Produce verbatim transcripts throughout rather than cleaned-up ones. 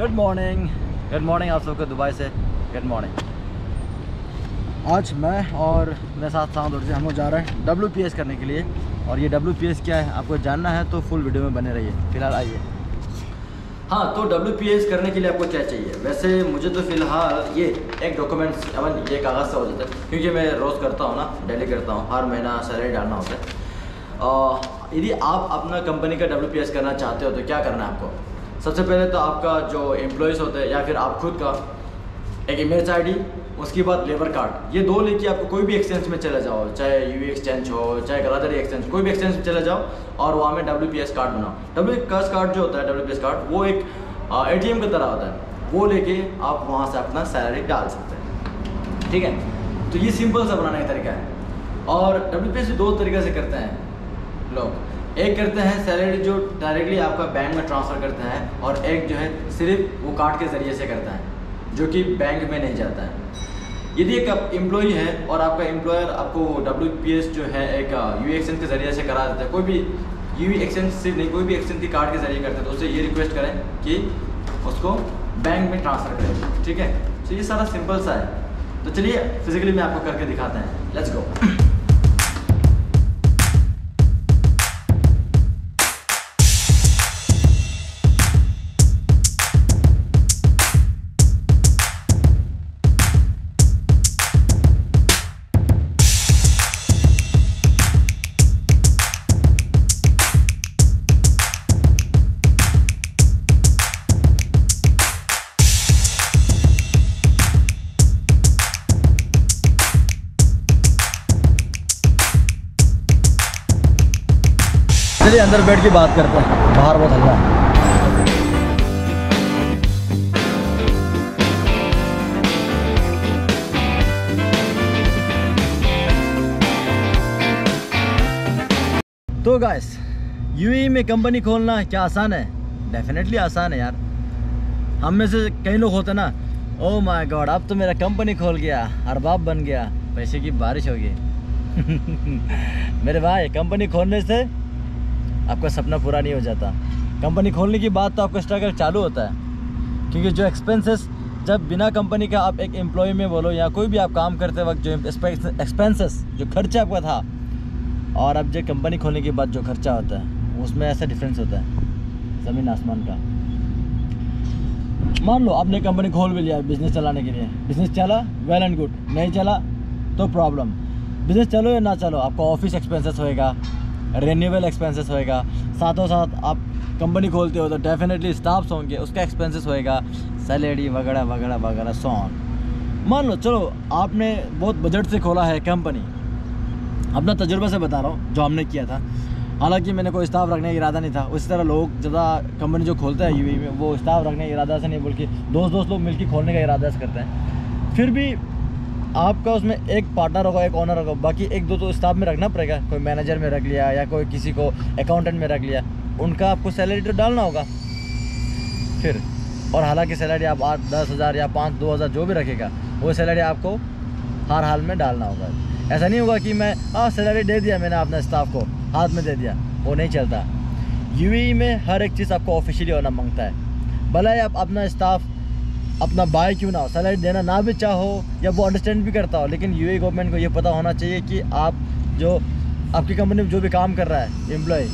Good morning good morning आप सबको Dubai से गुड मॉर्निंग। आज मैं और मेरे साथ साउंड और से हम लोग जा रहे हैं डब्ल्यू पी एस करने के लिए, और ये डब्ल्यू पी एस क्या है आपको जानना है तो फुल वीडियो में बने रहिए। फिलहाल आइए। हाँ, तो डब्ल्यू पी एस करने के लिए आपको क्या चाहिए? वैसे मुझे तो फिलहाल ये एक डॉक्यूमेंट्स एवं ये कागज़ से हो जाता है, क्योंकि मैं रोज़ करता हूँ ना, डेली करता हूँ, हर महीना सैलरी डालना होता है। यदि आप अपना कंपनी का डब्ल्यू पी एस करना चाहते हो तो क्या करना है आपको? सबसे पहले तो आपका जो एम्प्लॉयज़ होते हैं या फिर आप खुद का एक इमेज आई डी, उसके बाद लेबर कार्ड, ये दो लेके आपको कोई भी एक्सचेंज में चले जाओ, चाहे यू एक्सचेंज हो चाहे गलादरी एक्सचेंज, कोई भी एक्सचेंज में चले जाओ और वहाँ में डब्ल्यू पी एस कार्ड बनाओ। डब्ल्यू पी एस कार्ड जो होता है डब्ल्यू पी एस कार्ड वो एक ए टी एम की तरह होता है, वो लेके आप वहाँ से अपना सैलरी डाल सकते हैं। ठीक है, तो ये सिंपल सा बनाने का तरीका है। और डब्ल्यू पी एस दो तरीके से करते हैं लोग। एक करते हैं सैलरी जो डायरेक्टली आपका बैंक में ट्रांसफ़र करते हैं, और एक जो है सिर्फ वो कार्ड के ज़रिए से करते हैं जो कि बैंक में नहीं जाता है। यदि एक एम्प्लॉई है और आपका एम्प्लॉयर आपको डब्ल्यू पी एस जो है एक यू एक्सचेंज के ज़रिए से करा देता है, कोई भी यू एक्सचेंज सिर्फ नहीं, कोई भी एक्सचेंज के कार्ड के ज़रिए करते हैं, तो उससे ये रिक्वेस्ट करें कि उसको बैंक में ट्रांसफ़र करें। ठीक है, तो ये सारा सिंपल सा है। तो चलिए फिजिकली मैं आपको करके दिखाते हैं, लेट्स गो। चलिए अंदर बैठ के बात करते हैं, बाहर बहुत हल्ला है। तो गाइस, यूएई में कंपनी खोलना क्या आसान है? डेफिनेटली आसान है यार। हम में से कई लोग होते ना, ओ माय गॉड अब तो मेरा कंपनी खोल गया, अरबाब बन गया, पैसे की बारिश हो गई। मेरे भाई, कंपनी खोलने से आपका सपना पूरा नहीं हो जाता। कंपनी खोलने की बात तो आपका स्ट्रगल चालू होता है, क्योंकि जो एक्सपेंसेस जब बिना कंपनी का आप एक एम्प्लॉय में बोलो या कोई भी आप काम करते वक्त जो एक्सपेंसेस जो खर्चा आपका था और अब जो कंपनी खोलने के बाद जो खर्चा होता है उसमें ऐसा डिफरेंस होता है ज़मीन आसमान का। मान लो आपने कंपनी खोल भी लिया बिज़नेस चलाने के लिए, बिज़नेस चला वेल एंड गुड, नहीं चला तो प्रॉब्लम। बिज़नेस चलो या ना चलो, आपका ऑफिस एक्सपेंसेस होएगा, रेन्यूअल एक्सपेंसेस होएगा, साथों साथ आप कंपनी खोलते हो तो डेफिनेटली स्टाफ्स होंगे, उसका एक्सपेंसेस होएगा, सैलरी वगैरह वगैरह वगैरह सॉन। मान लो चलो आपने बहुत बजट से खोला है कंपनी, अपना तजुर्बे से बता रहा हूँ जो हमने किया था। हालांकि मैंने कोई स्टाफ रखने का इरादा नहीं था, उस तरह लोग ज़्यादा कंपनी जो खोलते हैं यूएई में वो स्टाफ रखने के इरादा से नहीं, बल्कि दोस्त दोस्त लोग मिलकर खोलने का इरादा से करते हैं। फिर भी आपका उसमें एक पार्टनर होगा, एक ओनर होगा, बाकी एक दो तो स्टाफ में रखना पड़ेगा, कोई मैनेजर में रख लिया या कोई किसी को अकाउंटेंट में रख लिया, उनका आपको सैलरी तो डालना होगा फिर। और हालांकि सैलरी आप आठ दस हज़ार या पाँच दो हज़ार जो भी रखेगा वो सैलरी आपको हर हाल में डालना होगा। ऐसा नहीं होगा कि मैं हाँ सैलरी दे दिया मैंने अपने स्टाफ को, हाथ में दे दिया, वो नहीं चलता। यूएई में हर एक चीज़ आपको ऑफिशियली होना मांगता है, भले आप अपना स्टाफ अपना बाय क्यों ना हो, सैलरी देना ना भी चाहो या वो अंडरस्टैंड भी करता हो, लेकिन यूएई गवर्नमेंट को ये पता होना चाहिए कि आप जो आपकी कंपनी में जो भी काम कर रहा है एम्प्लॉय,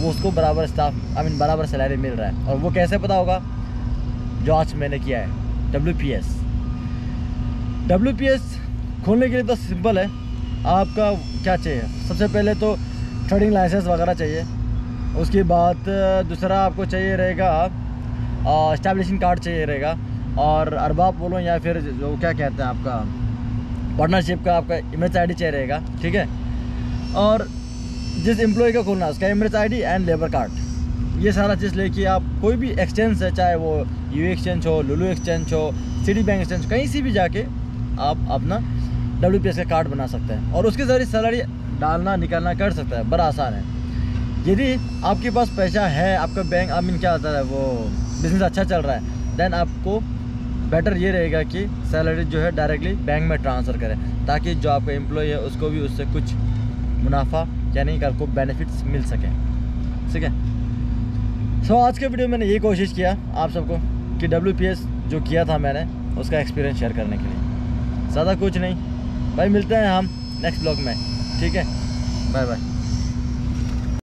वो उसको बराबर स्टाफ आई मीन बराबर सैलरी मिल रहा है। और वो कैसे पता होगा? जो आज मैंने किया है W P S. W P S खोलने के लिए तो सिंपल है, आपका क्या चाहिए? सबसे पहले तो ट्रेडिंग लाइसेंस वगैरह चाहिए, उसके बाद दूसरा आपको चाहिए रहेगा एस्टैब्लिशिंग कार्ड चाहिए रहेगा, और अरबाब बोलो या फिर जो क्या कहते हैं आपका पार्टनरशिप का आपका इमर्ज आई डी चाहिए रहेगा। ठीक है, और जिस एम्प्लॉय का खोलना उसका Emirates I D and labour card, ये सारा चीज़ लेके आप कोई भी एक्सचेंज है, चाहे वो यू एक्सचेंज हो, लुलू एक्सचेंज हो, सिटी बैंक एक्सचेंज, कहीं से भी जाके आप अपना डब्ल्यू पी एस का कार्ड बना सकते हैं और उसके ज़रिए सैलरी डालना निकालना कर सकते हैं। बड़ा आसान है। यदि आपके पास पैसा है, आपका बैंक आई मीन क्या होता है वो बिज़नेस अच्छा चल रहा है, दैन आपको बेटर ये रहेगा कि सैलरी जो है डायरेक्टली बैंक में ट्रांसफ़र करें, ताकि जो आपका एम्प्लॉय है उसको भी उससे कुछ मुनाफा यानी कि आपको बेनिफिट्स मिल सकें। ठीक है, सो आज के वीडियो में मैंने ये कोशिश किया आप सबको कि डब्ल्यू पी एस जो किया था मैंने उसका एक्सपीरियंस शेयर करने के लिए, ज़्यादा कुछ नहीं भाई। मिलते हैं हम नेक्स्ट ब्लॉग में, ठीक है, बाय बाय।